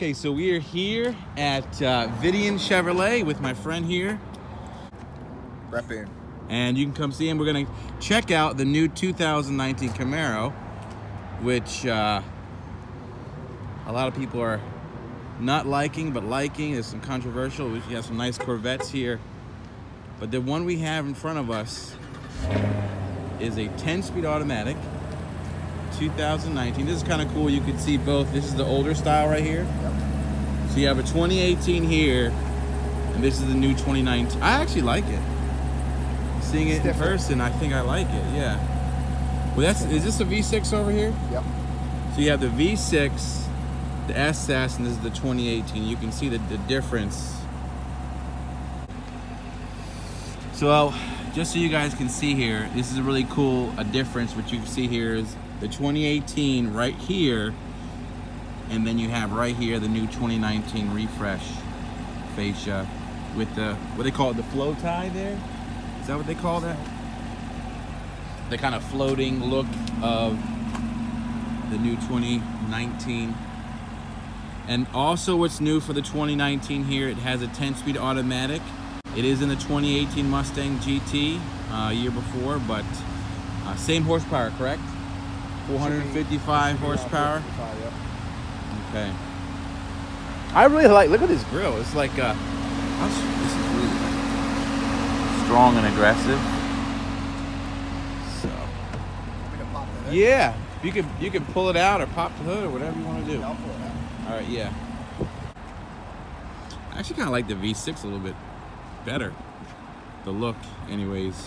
Okay, so we are here at Videon Chevrolet with my friend here, Brett Boone. And you can come see him. We're going to check out the new 2019 Camaro, which a lot of people are not liking, but liking. There's some controversial. We have some nice Corvettes here. But the one we have in front of us is a 10-speed automatic. 2019. This is kind of cool. You can see both. This is the older style right here. Yep. So you have a 2018 here, and this is the new 2019. I actually like it. Seeing it in person, I think I like it. Yeah. Well, is this a V6 over here? Yep. So you have the V6, the SS, and this is the 2018. You can see the difference. So just so you guys can see here, this is a really cool difference. What you can see here is the 2018 right here, and then you have right here the new 2019 refresh fascia with the, what they call it, the flow tie there? Is that what they call that? The kind of floating look of the new 2019. And also what's new for the 2019 here, it has a 10-speed automatic. It is in the 2018 Mustang GT year before, but same horsepower, correct? 455 horsepower. Okay. I really like. Look at this grill. It's like this is really strong and aggressive. So. Yeah, you can pull it out or pop the hood or whatever you want to do. I'll pull it out. All right, yeah. I actually kind of like the V6 a little bit better. The look, anyways.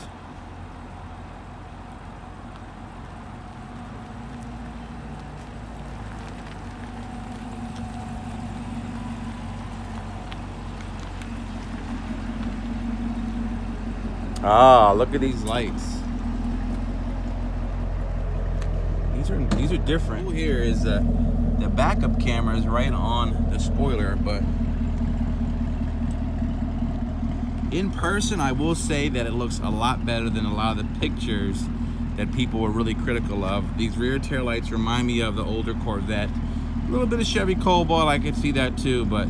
Ah, look at these lights. These are different. Cool here is the backup camera is right on the spoiler, but in person, I will say that it looks a lot better than a lot of the pictures that people were really critical of. These rear tail lights remind me of the older Corvette. A little bit of Chevy Cobalt, I could see that too, but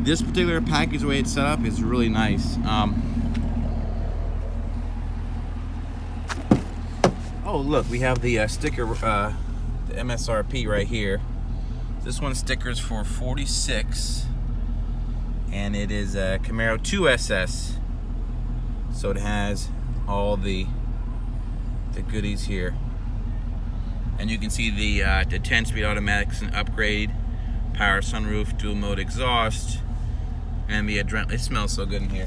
this particular package, the way it's set up, is really nice. Oh, look, we have the sticker, the MSRP right here. This one stickers for $46, and it is a Camaro 2SS. So it has all the goodies here. And you can see the 10-speed automatics and upgrade, power sunroof, dual mode exhaust, and the adrenaline. It smells so good in here.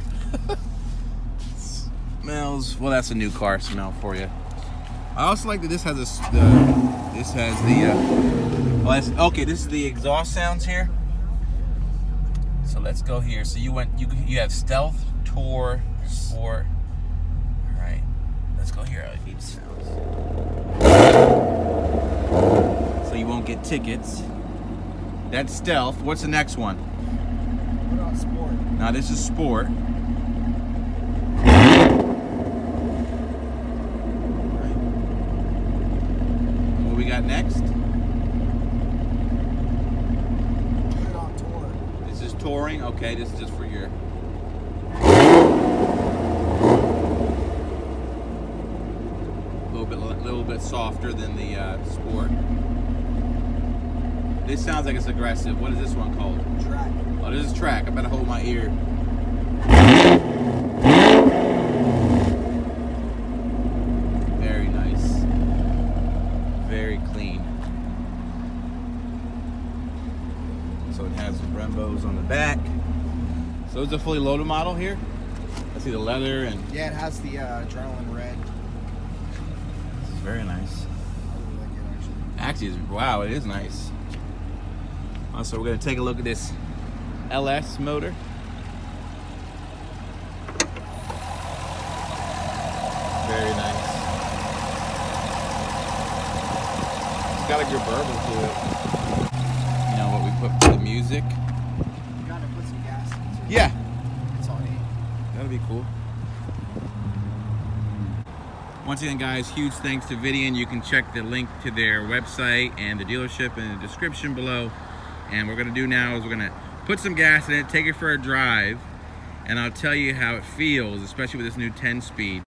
Smells, well, that's a new car smell for you. I also like that this has this is the exhaust sounds here. So let's go here. So you have stealth, tour, sport. All right, let's go here. I need sounds. So you won't get tickets. That's stealth. What's the next one? What about sport? Now this is sport. Next, this is touring. Okay, this is just for your. A little bit softer than the sport. This sounds like it's aggressive. What is this one called? Track. Oh, this is track. I better hold my ear. Very clean. So it has Rembos on the back. So it's a fully loaded model here. I see the leather and yeah, it has the adrenaline red. This is very nice. I really like it actually. Wow, it is nice. Also, we're gonna take a look at this LS motor. Very nice. Got like your bourbon to it. You know what we put for the music? You gotta put some gas into it. Yeah. That's all I need. That'll be cool. Once again, guys, huge thanks to Videon. You can check the link to their website and the dealership in the description below. And what we're gonna do now is we're gonna put some gas in it, take it for a drive, and I'll tell you how it feels, especially with this new 10-speed.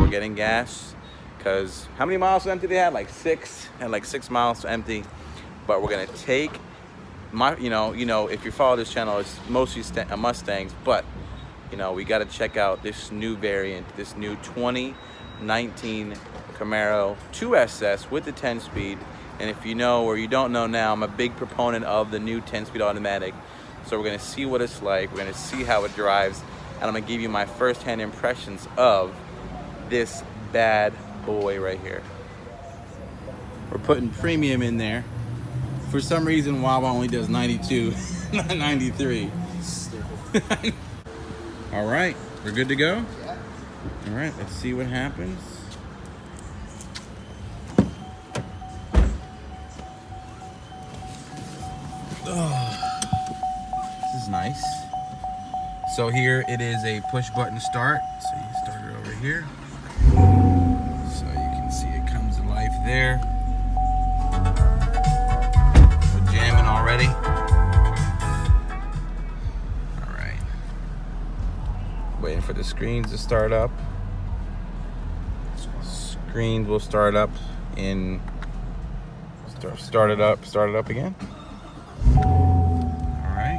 We're getting gas, because how many miles to empty they had? Like six, and like 6 miles to empty. But we're gonna take my, you know, if you follow this channel, it's mostly Mustangs, but you know, we got to check out this new variant, this new 2019 Camaro 2SS with the 10-speed. And if you know or you don't know now, I'm a big proponent of the new 10-speed automatic. So we're going to see what it's like. We're going to see how it drives. And I'm going to give you my first-hand impressions of this bad boy right here. We're putting premium in there. For some reason, Wawa only does 92, not 93. Stupid. All right, we're good to go? Yeah. All right, let's see what happens. Oh, this is nice. So here it is a push button start. So you start it over here. So you can see it comes to life there. We're jamming already. Waiting for the screens to start up. Screens will start up in. Start it up again. All right.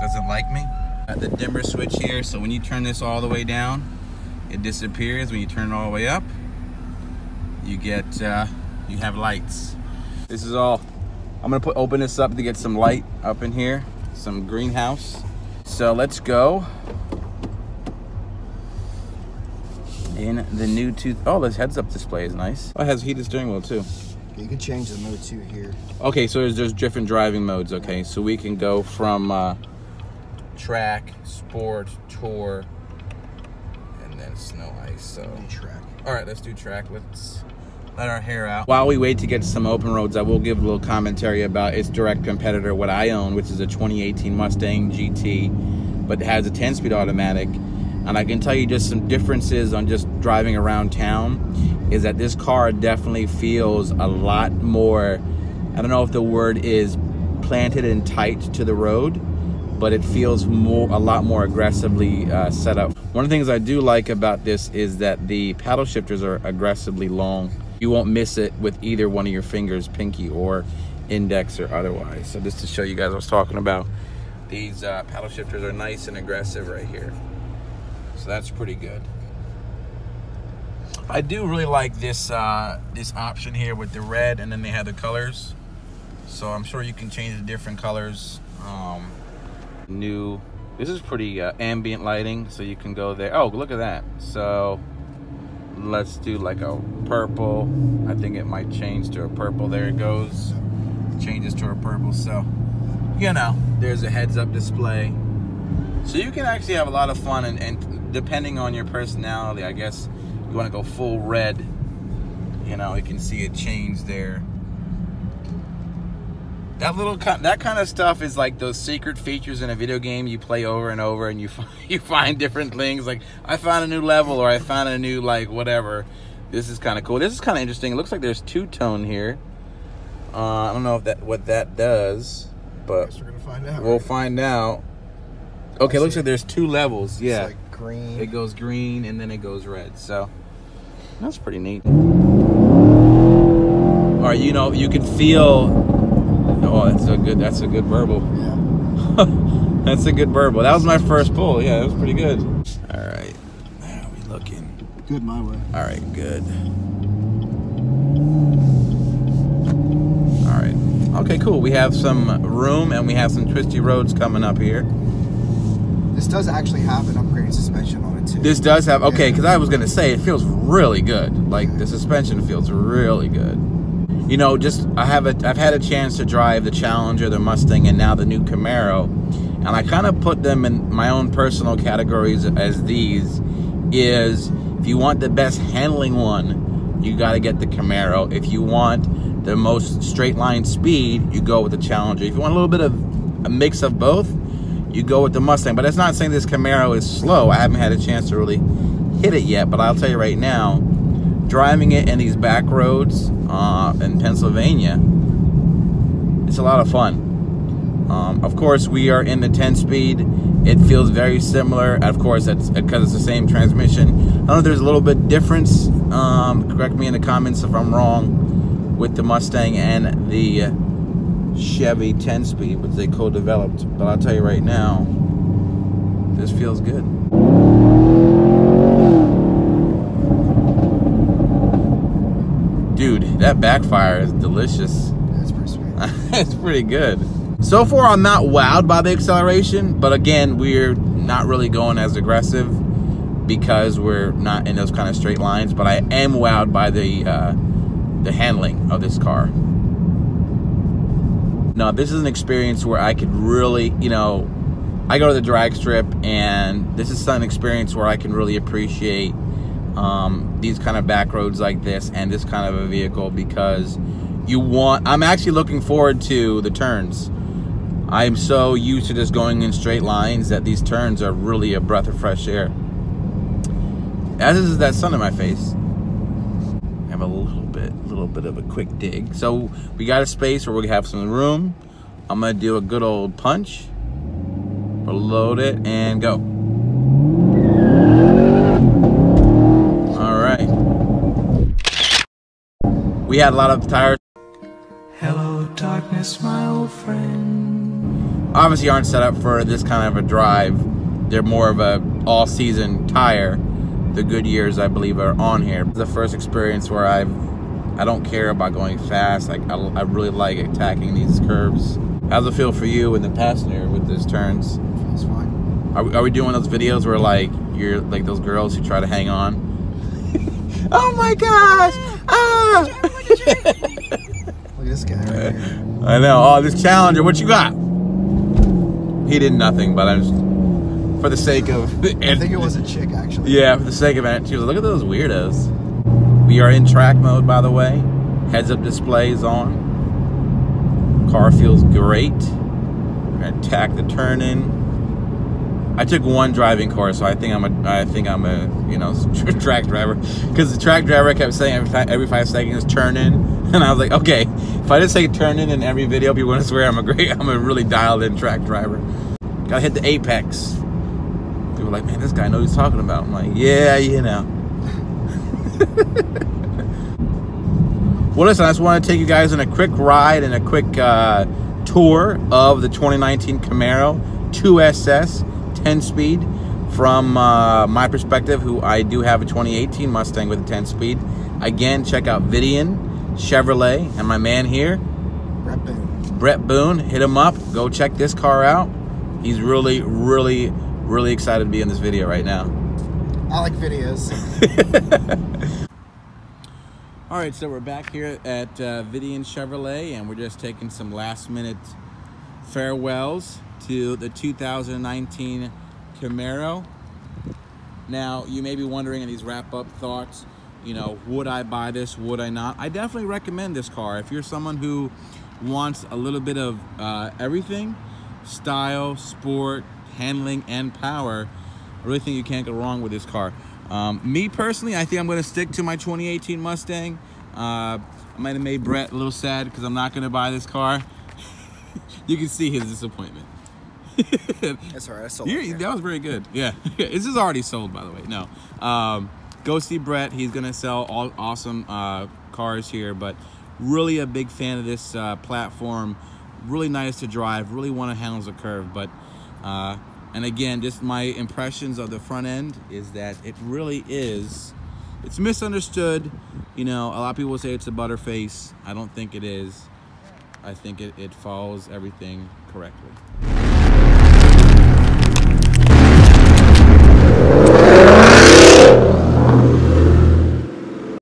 Doesn't like me. Got the dimmer switch here, so when you turn this all the way down, it disappears. When you turn it all the way up, you get you have lights. This is all. I'm gonna open this up to get some light up in here. Some greenhouse. So let's go in the new oh, this heads-up display is nice. Oh, it has heated steering wheel too. You can change the mode too here. Okay, so there's different driving modes. Okay, so we can go from track, sport, tour, and then snow, ice. So track. All right, let's do track. Let's let our hair out. While we wait to get some open roads, I will give a little commentary about its direct competitor, what I own, which is a 2018 Mustang GT, but it has a 10-speed automatic. And I can tell you just some differences on just driving around town is that this car definitely feels a lot more, I don't know if the word is planted and tight to the road, but it feels more, a lot more aggressively set up. One of the things I do like about this is that the paddle shifters are aggressively long. You won't miss it with either one of your fingers, pinky or index or otherwise. So just to show you guys what I was talking about, these paddle shifters are nice and aggressive right here. So that's pretty good. I do really like this, this option here with the red, and then they have the colors. So I'm sure you can change the different colors. New, this is pretty ambient lighting, so you can go there. Oh, look at that. So let's do like a purple. I think it might change to a purple. There it goes. Changes to a purple. So, you know, there's a heads-up display. So you can actually have a lot of fun, and depending on your personality, I guess you want to go full red. You know, you can see it change there. That kind of stuff is like those secret features in a video game you play over and over, and you find different things. Like I found a new level, or I found a new like whatever. This is kind of cool. This is kind of interesting. It looks like there's two-tone here. I don't know if what that does, but I guess we're gonna find out. We'll find out. Okay, it looks like there's two levels. Yeah, it's like green. It goes green and then it goes red. So that's pretty neat. All right, you know you can feel. Oh, that's a good burble. Yeah. That's a good burble. That was my first pull. Yeah, it was pretty good. All right. How are we looking? Good my way. All right, good. All right. Okay, cool. We have some room and we have some twisty roads coming up here. This does actually have an upgraded suspension on it too. This does have, okay, because I was going to say it feels really good. Like the suspension feels really good. You know, just I've had a chance to drive the Challenger, the Mustang, and now the new Camaro, and I kind of put them in my own personal categories as these. Is if you want the best handling one, you got to get the Camaro. If you want the most straight line speed, you go with the Challenger. If you want a little bit of a mix of both, you go with the Mustang. But that's not saying this Camaro is slow. I haven't had a chance to really hit it yet, but I'll tell you right now, driving it in these back roads in Pennsylvania, it's a lot of fun. Of course, we are in the 10-speed. It feels very similar. Of course, that's because it's the same transmission. I don't know if there's a little bit difference. Correct me in the comments if I'm wrong, with the Mustang and the Chevy 10-speed, which they co-developed. But I'll tell you right now, this feels good. Dude, that backfire is delicious. That's pretty sweet. It's pretty good. So far, I'm not wowed by the acceleration, but again, we're not really going as aggressive because we're not in those kind of straight lines. But I am wowed by the handling of this car. Now, this is an experience where I could really, you know, I go to the drag strip, and this is an experience where I can really appreciate these kind of back roads like this and this kind of a vehicle, because you want, I'm actually looking forward to the turns. I'm so used to just going in straight lines that these turns are really a breath of fresh air. As is that sun in my face. I have a little bit of a quick dig. So we got a space where we have some room. I'm gonna do a good old punch, reload it, and go. All right. We had a lot of tires. Hello, darkness, my old friend. Obviously, aren't set up for this kind of a drive. They're more of a all-season tire. The Goodyears, I believe, are on here. The first experience where I don't care about going fast. I really like attacking these curves. How's it feel for you and the passenger with those turns? Feels fine. Are we doing those videos where like you're like those girls who try to hang on? Oh my gosh! Ah! Look at this guy right here. I know. Oh, this Challenger. What you got? He did nothing, but I'm just. For the sake of... I think it was a chick, actually. Yeah, for the sake of it. She was like, look at those weirdos. We are in track mode, by the way. Heads-up display is on. Car feels great. We're gonna tack the turn in. I took one driving course, so I think I'm a, you know, track driver. Because the track driver kept saying every 5 seconds, turn in. And I was like, okay, if I just say turn in every video, people want to swear I'm a really dialed-in track driver. Gotta hit the apex. People like, man, this guy knows what he's talking about. I'm like, yeah, you know. Well, listen, I just want to take you guys on a quick ride and a quick tour of the 2019 Camaro 2SS 10-speed from my perspective, who I do have a 2018 Mustang with a 10-speed. Again, check out Videon Chevrolet and my man here, Brett Boone. Brett Boone, hit him up. Go check this car out. He's really, really... really excited to be in this video right now. I like videos. All right, so we're back here at Videon Chevrolet, and we're just taking some last-minute farewells to the 2019 Camaro. Now, you may be wondering in these wrap-up thoughts, you know, would I buy this? Would I not? I definitely recommend this car if you're someone who wants a little bit of everything: style, sport, handling, and power. I really think you can't go wrong with this car. Me personally, I think I'm going to stick to my 2018 Mustang. I might have made Brett a little sad because I'm not going to buy this car. You can see his disappointment. That's all right. I sold it. That was very good. Yeah. This is already sold, by the way. No. Go see Brett. He's going to sell all awesome cars here, but really a big fan of this platform. Really nice to drive. Really want to handle the curve, but and again, just my impressions of the front end is that it really is, it's misunderstood. You know, a lot of people say it's a butterface. I don't think it is. I think it follows everything correctly.